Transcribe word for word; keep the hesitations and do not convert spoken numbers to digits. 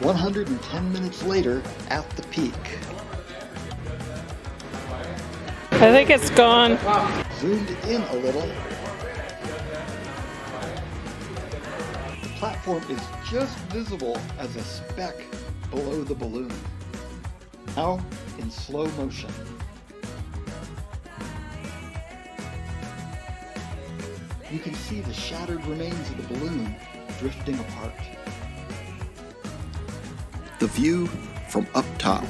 one hundred ten minutes later at the peak. I think it's gone. Zoomed in a little. The platform is just visible as a speck below the balloon. Now in slow motion. You can see the shattered remains of the balloon drifting apart. The view from up top.